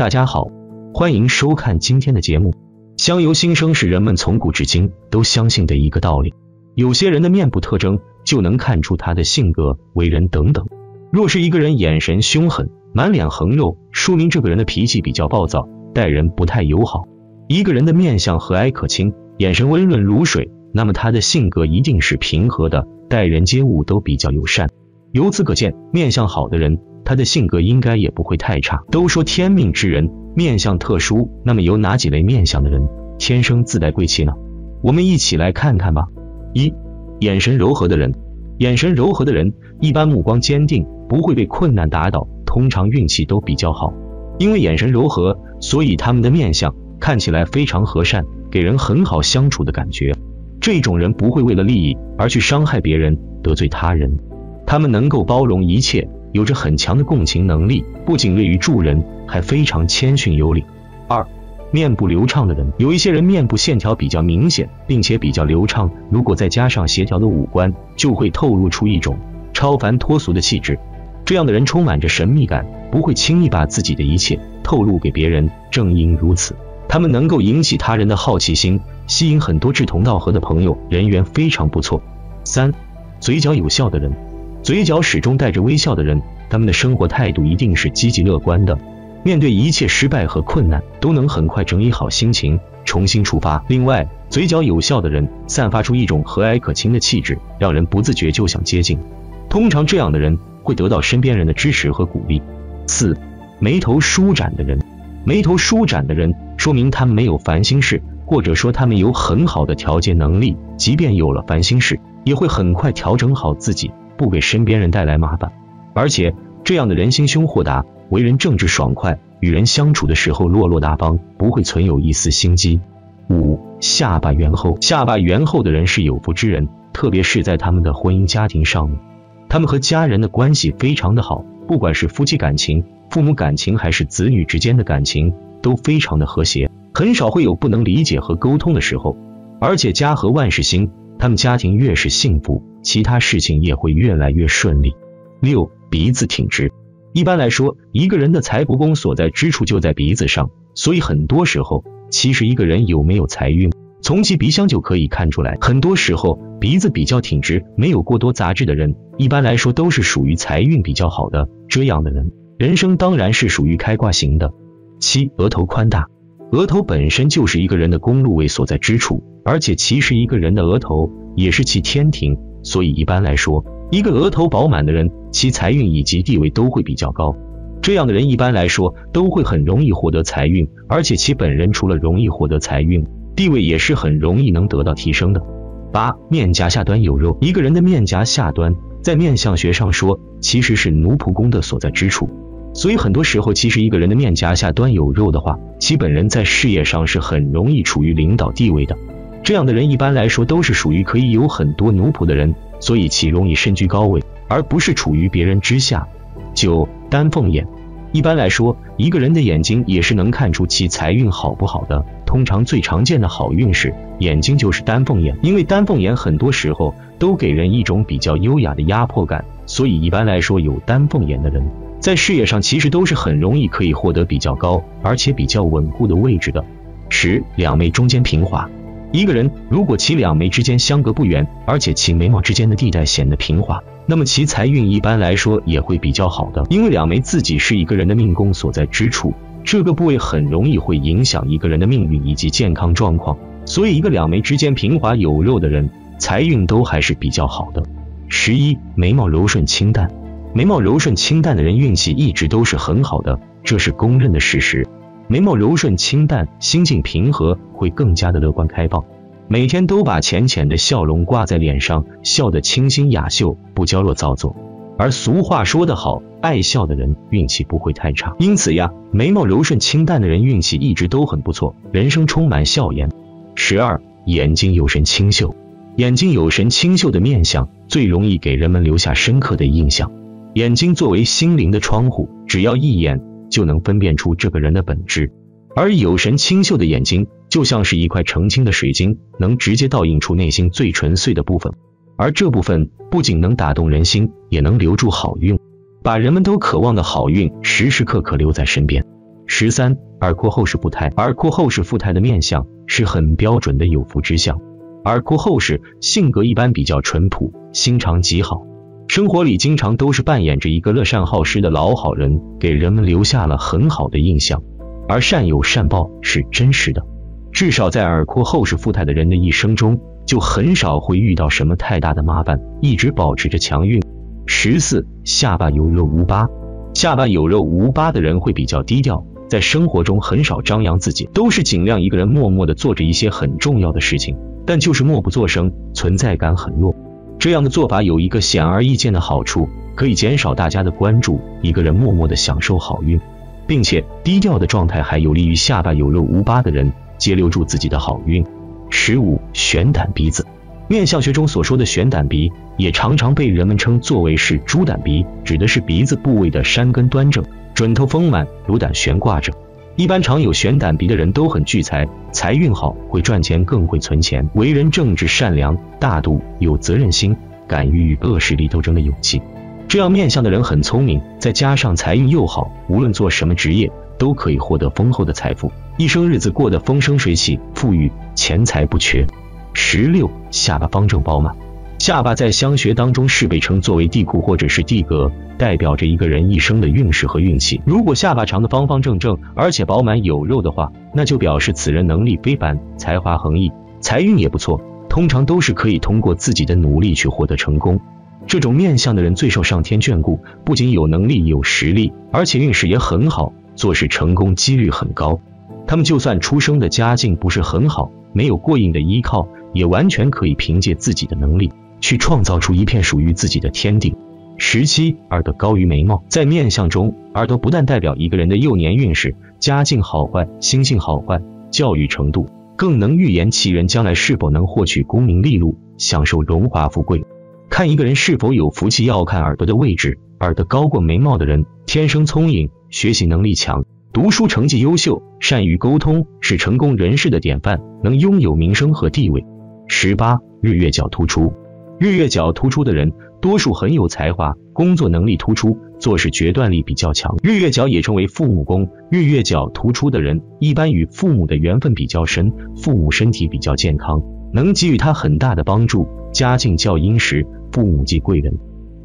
大家好，欢迎收看今天的节目。相由心生是人们从古至今都相信的一个道理，有些人的面部特征就能看出他的性格、为人等等。若是一个人眼神凶狠、满脸横肉，说明这个人的脾气比较暴躁，待人不太友好。一个人的面相和蔼可亲，眼神温润如水，那么他的性格一定是平和的，待人接物都比较友善。由此可见，面相好的人，他的性格应该也不会太差。都说天命之人面相特殊，那么有哪几类面相的人天生自带贵气呢？我们一起来看看吧。一、眼神柔和的人。眼神柔和的人一般目光坚定，不会被困难打倒，通常运气都比较好。因为眼神柔和，所以他们的面相看起来非常和善，给人很好相处的感觉。这种人不会为了利益而去伤害别人、得罪他人，他们能够包容一切，有着很强的共情能力，不仅乐于助人，还非常谦逊有礼。二、面部流畅的人。有一些人面部线条比较明显，并且比较流畅，如果再加上协调的五官，就会透露出一种超凡脱俗的气质。这样的人充满着神秘感，不会轻易把自己的一切透露给别人，正因如此，他们能够引起他人的好奇心，吸引很多志同道合的朋友，人缘非常不错。三、嘴角有笑的人。嘴角始终带着微笑的人，他们的生活态度一定是积极乐观的，面对一切失败和困难，都能很快整理好心情，重新出发。另外，嘴角有笑的人散发出一种和蔼可亲的气质，让人不自觉就想接近，通常这样的人会得到身边人的支持和鼓励。四、眉头舒展的人。眉头舒展的人说明他们没有烦心事，或者说他们有很好的调节能力，即便有了烦心事，也会很快调整好自己，不给身边人带来麻烦。而且这样的人心胸豁达，为人正直爽快，与人相处的时候落落大方，不会存有一丝心机。五、下巴圆厚。下巴圆厚的人是有福之人，特别是在他们的婚姻家庭上面，他们和家人的关系非常的好，不管是夫妻感情、父母感情，还是子女之间的感情，都非常的和谐，很少会有不能理解和沟通的时候。而且家和万事兴，他们家庭越是幸福，其他事情也会越来越顺利。六、鼻子挺直。一般来说，一个人的财帛宫所在之处就在鼻子上，所以很多时候，其实一个人有没有财运，从其鼻腔就可以看出来。很多时候，鼻子比较挺直，没有过多杂质的人，一般来说都是属于财运比较好的，这样的人，人生当然是属于开挂型的。七、额头宽大。额头本身就是一个人的宫禄位所在之处，而且其实一个人的额头也是其天庭，所以一般来说，一个额头饱满的人，其财运以及地位都会比较高。这样的人一般来说都会很容易获得财运，而且其本人除了容易获得财运，地位也是很容易能得到提升的。八、面颊下端有肉。一个人的面颊下端，在面相学上说，其实是奴仆宫的所在之处。所以很多时候，其实一个人的面颊下端有肉的话，其本人在事业上是很容易处于领导地位的。这样的人一般来说都是属于可以有很多奴仆的人，所以其容易身居高位，而不是处于别人之下。九、丹凤眼。一般来说，一个人的眼睛也是能看出其财运好不好的，通常最常见的好运是眼睛就是丹凤眼，因为丹凤眼很多时候都给人一种比较优雅的压迫感，所以一般来说有丹凤眼的人，在事业上其实都是很容易可以获得比较高而且比较稳固的位置的。十、两眉中间平滑。一个人如果其两眉之间相隔不远，而且其眉毛之间的地带显得平滑，那么其财运一般来说也会比较好的。因为两眉自己是一个人的命宫所在之处，这个部位很容易会影响一个人的命运以及健康状况，所以一个两眉之间平滑有肉的人，财运都还是比较好的。11、眉毛柔顺清淡。眉毛柔顺清淡的人运气一直都是很好的，这是公认的事实。眉毛柔顺清淡，心境平和，会更加的乐观开放，每天都把浅浅的笑容挂在脸上，笑得清新雅秀，不娇弱造作。而俗话说得好，爱笑的人运气不会太差。因此呀，眉毛柔顺清淡的人运气一直都很不错，人生充满笑颜。12、眼睛有神清秀。眼睛有神清秀的面相最容易给人们留下深刻的印象。眼睛作为心灵的窗户，只要一眼就能分辨出这个人的本质，而有神清秀的眼睛就像是一块澄清的水晶，能直接倒映出内心最纯粹的部分，而这部分不仅能打动人心，也能留住好运，把人们都渴望的好运时时刻刻留在身边。13. 耳廓后视步态。耳廓后视步态的面相是很标准的有福之相。耳廓后视性格一般比较淳朴，心肠极好，生活里经常都是扮演着一个乐善好施的老好人，给人们留下了很好的印象。而善有善报是真实的，至少在耳廓后视富态的人的一生中，就很少会遇到什么太大的麻烦，一直保持着强运。14. 下巴有肉无疤。下巴有肉无疤的人会比较低调，在生活中很少张扬自己，都是尽量一个人默默地做着一些很重要的事情，但就是默不作声，存在感很弱。这样的做法有一个显而易见的好处，可以减少大家的关注，一个人默默地享受好运，并且低调的状态还有利于下巴有肉无疤的人截留住自己的好运。15. 悬胆鼻子。面相学中所说的悬胆鼻，也常常被人们称作为是猪胆鼻，指的是鼻子部位的山根端正，准头丰满，如胆悬挂着。一般常有悬胆鼻的人都很聚财，财运好，会赚钱，更会存钱，为人正直善良，大度，有责任心，敢于与恶势力斗争的勇气。这样面相的人很聪明，再加上财运又好，无论做什么职业都可以获得丰厚的财富，一生日子过得风生水起，富裕，钱财不缺。16. 下巴方正饱满。下巴在相学当中是被称作为地库或者是地格，代表着一个人一生的运势和运气。如果下巴长得方方正正，而且饱满有肉的话，那就表示此人能力非凡，才华横溢，财运也不错，通常都是可以通过自己的努力去获得成功。这种面相的人最受上天眷顾，不仅有能力有实力，而且运势也很好，做事成功几率很高。他们就算出生的家境不是很好，没有过硬的依靠，也完全可以凭借自己的能力去创造出一片属于自己的天地。17. 耳朵高于眉毛。在面相中，耳朵不但代表一个人的幼年运势、家境好坏、心性好坏、教育程度，更能预言其人将来是否能获取功名利禄，享受荣华富贵。看一个人是否有福气，要看耳朵的位置。耳朵高过眉毛的人，天生聪颖，学习能力强，读书成绩优秀，善于沟通，是成功人士的典范，能拥有名声和地位。18. 日月角突出。日月角突出的人，多数很有才华，工作能力突出，做事决断力比较强。日月角也称为父母宫。日月角突出的人，一般与父母的缘分比较深，父母身体比较健康，能给予他很大的帮助，家境较殷实，父母即贵人。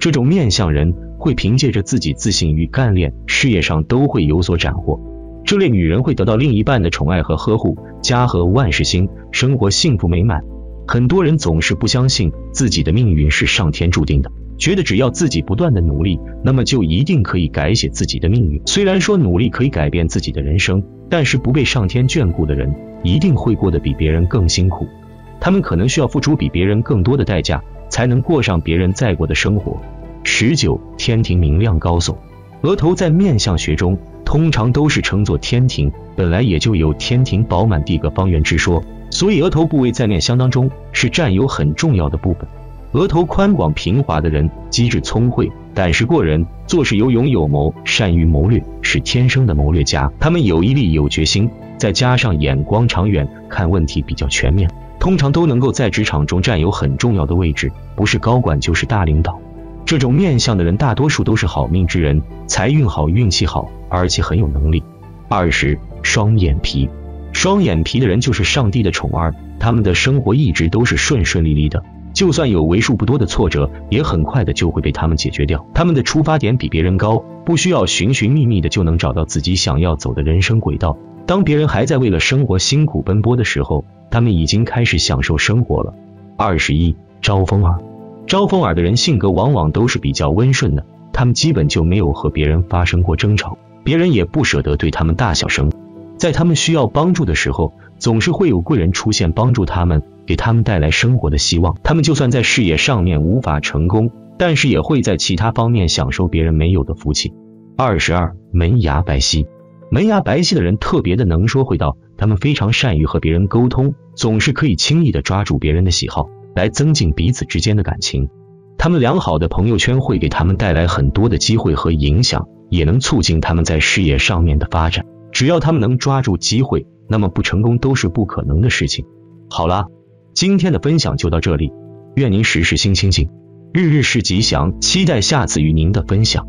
这种面相人会凭借着自己自信与干练，事业上都会有所斩获。这类女人会得到另一半的宠爱和呵护，家和万事兴，生活幸福美满。很多人总是不相信自己的命运是上天注定的，觉得只要自己不断的努力，那么就一定可以改写自己的命运。虽然说努力可以改变自己的人生，但是不被上天眷顾的人一定会过得比别人更辛苦，他们可能需要付出比别人更多的代价，才能过上别人在过的生活。19. 天庭明亮高耸。额头在面相学中通常都是称作天庭，本来也就有天庭饱满地格方圆之说，所以额头部位在面相当中是占有很重要的部分。额头宽广平滑的人，机智聪慧，胆识过人，做事有勇有谋，善于谋略，是天生的谋略家。他们有毅力有决心，再加上眼光长远，看问题比较全面，通常都能够在职场中占有很重要的位置，不是高管就是大领导。这种面相的人大多数都是好命之人，财运好，运气好，而且很有能力。20. 双眼皮。双眼皮的人就是上帝的宠儿，他们的生活一直都是顺利的，就算有为数不多的挫折，也很快的就会被他们解决掉。他们的出发点比别人高，不需要寻觅的就能找到自己想要走的人生轨道。当别人还在为了生活辛苦奔波的时候，他们已经开始享受生活了。21. 招风耳。招风耳的人性格往往都是比较温顺的，他们基本就没有和别人发生过争吵，别人也不舍得对他们大小声。在他们需要帮助的时候，总是会有贵人出现帮助他们，给他们带来生活的希望。他们就算在事业上面无法成功，但是也会在其他方面享受别人没有的福气。22. 门牙白皙。门牙白皙的人特别的能说会道，他们非常善于和别人沟通，总是可以轻易的抓住别人的喜好，来增进彼此之间的感情。他们良好的朋友圈会给他们带来很多的机会和影响，也能促进他们在事业上面的发展。只要他们能抓住机会，那么不成功都是不可能的事情。好啦，今天的分享就到这里，愿您时时心清静，日日是吉祥，期待下次与您的分享。